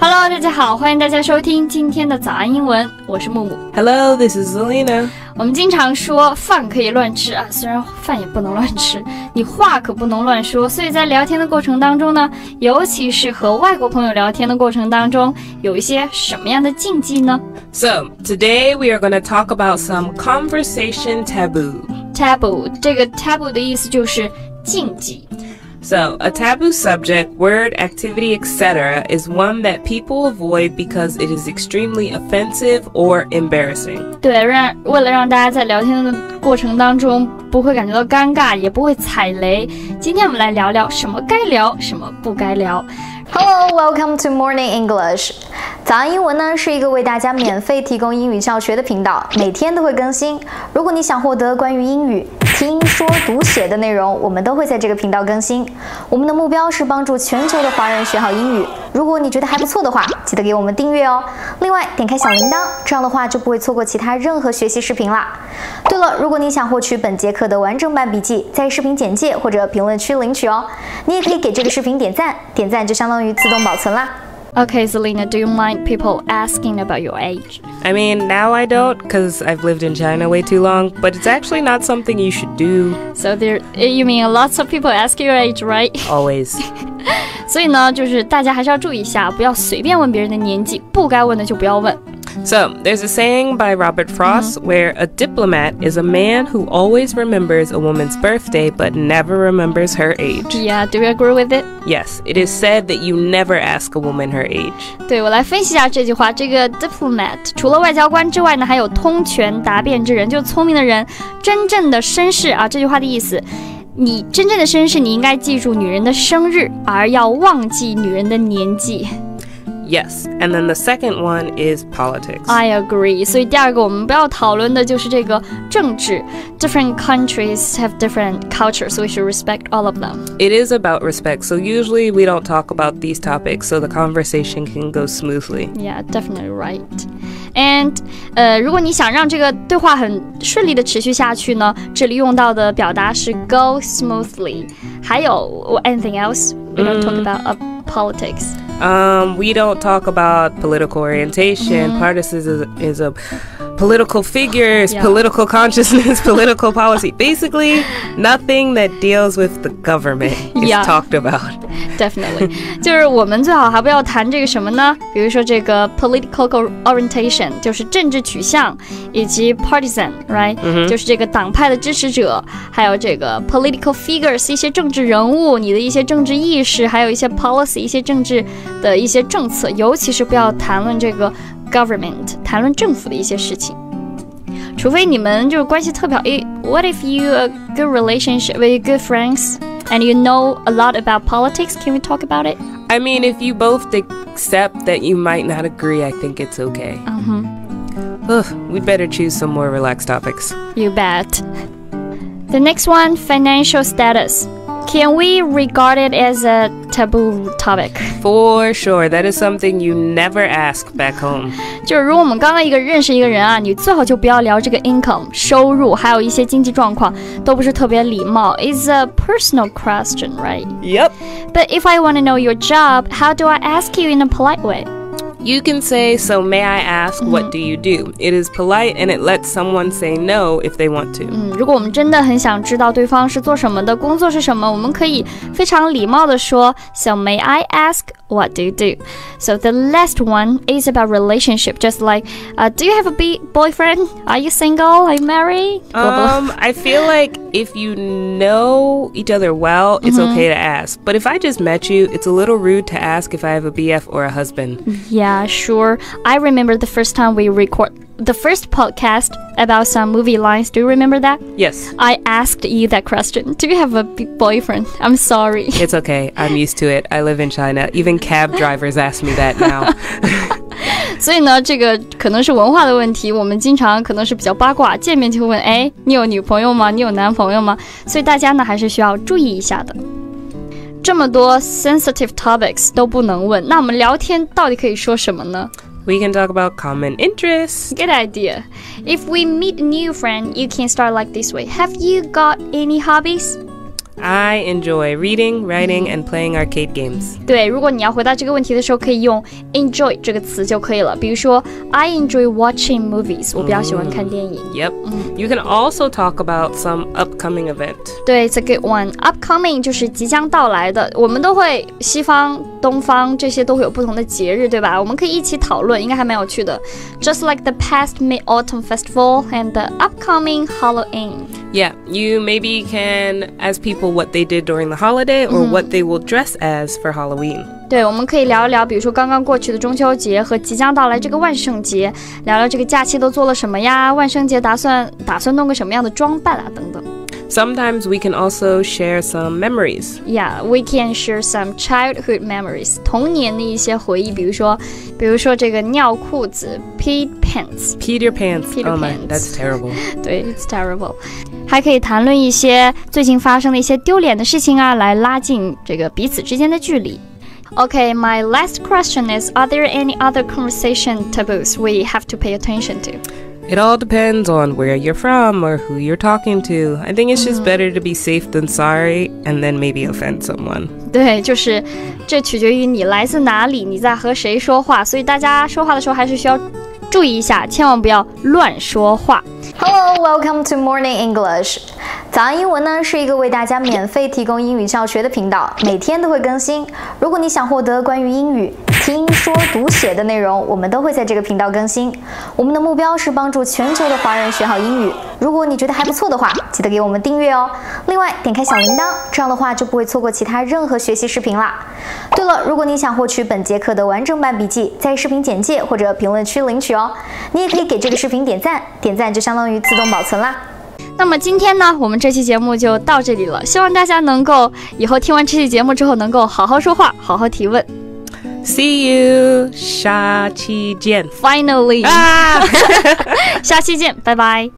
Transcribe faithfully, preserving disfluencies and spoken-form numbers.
Hello， 大家好，欢迎大家收听今天的早安英文，我是木木。Hello， this is Zelina。我们经常说饭可以乱吃啊，虽然饭也不能乱吃，你话可不能乱说。所以在聊天的过程当中呢，尤其是和外国朋友聊天的过程当中，有一些什么样的禁忌呢？ So today we are going to talk about some conversation taboo. Taboo， 这个 taboo 的意思就是禁忌。So, a taboo subject, word, activity, et cetera is one that people avoid because it is extremely offensive or embarrassing. 对，让为了让大家在聊天的过程当中不会感觉到尴尬，也不会踩雷。今天我们来聊聊什么该聊，什么不该聊。Hello, welcome to Morning English. 早安英文呢是一个为大家免费提供英语教学的频道，每天都会更新。如果你想获得关于英语听说读写的内容，我们都会在这个频道更新。我们的目标是帮助全球的华人学好英语。如果你觉得还不错的话，记得给我们订阅哦。另外，点开小铃铛，这样的话就不会错过其他任何学习视频啦。对了，如果你想获取本节课的完整版笔记，在视频简介或者评论区领取哦。你也可以给这个视频点赞，点赞就相当于于自动保存啦。Okay, Zelina, do you mind people asking about your age? I mean, now I don't, because I've lived in China way too long, but it's actually not something you should do. So there, you mean lots of people ask your age, right? Always. 所以呢，就是大家还是要注意一下，不要随便问别人的年纪，不该问的就不要问。So, there's a saying by Robert Frost mm-hmm. where a diplomat is a man who always remembers a woman's birthday but never remembers her age. Yeah, do you agree with it? Yes, it is said that you never ask a woman her age. 对，我来分析一下这句话。这个 diplomat 除了外交官之外呢，还有通权达变之人，就是聪明的人，真正的绅士啊，这句话的意思。你真正的绅士，你应该记住女人的生日，而要忘记女人的年纪。Yes, and then the second one is politics. I agree. 所以第二个我们不要讨论的就是这个政治。Different countries have different cultures, so we should respect all of them. It is about respect, so usually we don't talk about these topics, so the conversation can go smoothly. Yeah, definitely right. And 呃，如果你想让这个对话很顺利的持续下去呢，这里用到的表达是 go smoothly. 还有 anything else we don't talk about uh, politics.Um, we don't talk about political orientation. Mm-hmm. Partisan is, is a political figures, yeah. Political consciousness, political policy. Basically, nothing that deals with the government is yeah. talked about. Definitely. 就是我们最好还不要谈这个什么呢？比如说这个 political orientation， 就是政治取向，以及 partisan, right？ Mm-hmm. 就是这个党派的支持者，还有这个 political figures 一些政治人物，你的一些政治意识，还有一些 policy 一些政治的一些政策，尤其是不要谈论这个 government， 谈论政府的一些事情。除非你们就是关系特别好。What if you a good relationship with good friends and you know a lot about politics? Can we talk about it? I mean, if you both accept that you might not agree, I think it's okay. Uh-huh. Ugh, we'd better choose some more relaxed topics. You bet. The next one, financial status.Can we regard it as a taboo topic? For sure, that is something you never ask back home. 就是如果我们刚刚一个认识一个人啊，你最好就不要聊这个 income 收入，还有一些经济状况，都不是特别礼貌。It's a personal question, right? Yep. But if I want to know your job, how do I ask you in a polite way?You can say, so may I ask, what do you do? It is polite and it lets someone say no if they want to. 嗯，如果我们真的很想知道对方是做什么的，工作是什么，我们可以非常礼貌地说 So may I ask, what do you do? So the last one is about relationship, just like, uh, do you have a boyfriend? Are you single? Are you married? Um, I feel like if you know each other well, it's mm-hmm. okay to ask. But if I just met you, it's a little rude to ask if I have a B F or a husband. Yeah.Yeah, sure. I remember the first time we record the first podcast about some movie lines. Do you remember that? Yes. I asked you that question. Do you have a boyfriend? I'm sorry. It's okay. I'm used to it. I live in China. Even cab drivers ask me that now. 所以呢，这个可能是文化的问题。我们经常可能是比较八卦，见面就会问：哎，你有女朋友吗？你有男朋友吗？所以大家呢，还是需要注意一下的。这么多 sensitive topics 都不能问，那我们聊天到底可以说什么呢？ We can talk about common interests. Good idea. If we meet a new friend, you can start like this way. Have you got any hobbies? I enjoy reading, writing, and playing arcade games. 对，如果你要回答这个问题的时候，可以用 enjoy 这个词就可以了。比如说 I enjoy watching movies. 我比较喜欢看电影。Mm, yep. Mm. You can also talk about some upcoming event. 对 it's a good one. Upcoming 就是即将到来的。我们都会西方、东方这些都会有不同的节日，对吧？我们可以一起讨论，应该还蛮有趣的。Just like the past Mid-Autumn Festival and the upcoming Halloween. Yeah, you maybe can ask people what they did during the holiday or mm-hmm. what they will dress as for Halloween. 对，我们可以聊一聊，比如说刚刚过去的中秋节和即将到来这个万圣节，聊聊这个假期都做了什么呀？万圣节打算打算弄个什么样的装扮啊？等等。Sometimes we can also share some memories. Yeah, we can share some childhood memories. 童年的一些回忆，比如说，比如说这个尿裤子 （peed pants）。Peed your pants. Peed your pants. Oh my, that's terrible. 对 ，it's terrible. 还可以谈论一些最近发生的一些丢脸的事情啊，来拉近这个彼此之间的距离。Okay, my last question is: Are there any other conversation taboos we have to pay attention to?It all depends on where you're from or who you're talking to. I think it's just better to be safe than sorry and then maybe offend someone. 对，就是这取决于你来自哪里，你在和谁说话，所以大家说话的时候还是需要注意一下，千万不要乱说话。Hello, welcome to Morning English. 早安英文呢是一个为大家免费提供英语教学的频道，每天都会更新。如果你想获得关于英语听说读写的内容，我们都会在这个频道更新。我们的目标是帮助全球的华人学好英语。如果你觉得还不错的话，记得给我们订阅哦。另外，点开小铃铛，这样的话就不会错过其他任何学习视频啦。对了，如果你想获取本节课的完整版笔记，在视频简介或者评论区领取哦。你也可以给这个视频点赞，点赞就相当于自动保存啦。那么今天呢，我们这期节目就到这里了。希望大家能够以后听完这期节目之后，能够好好说话，好好提问。See you, 下期见 Finally 下期见，拜拜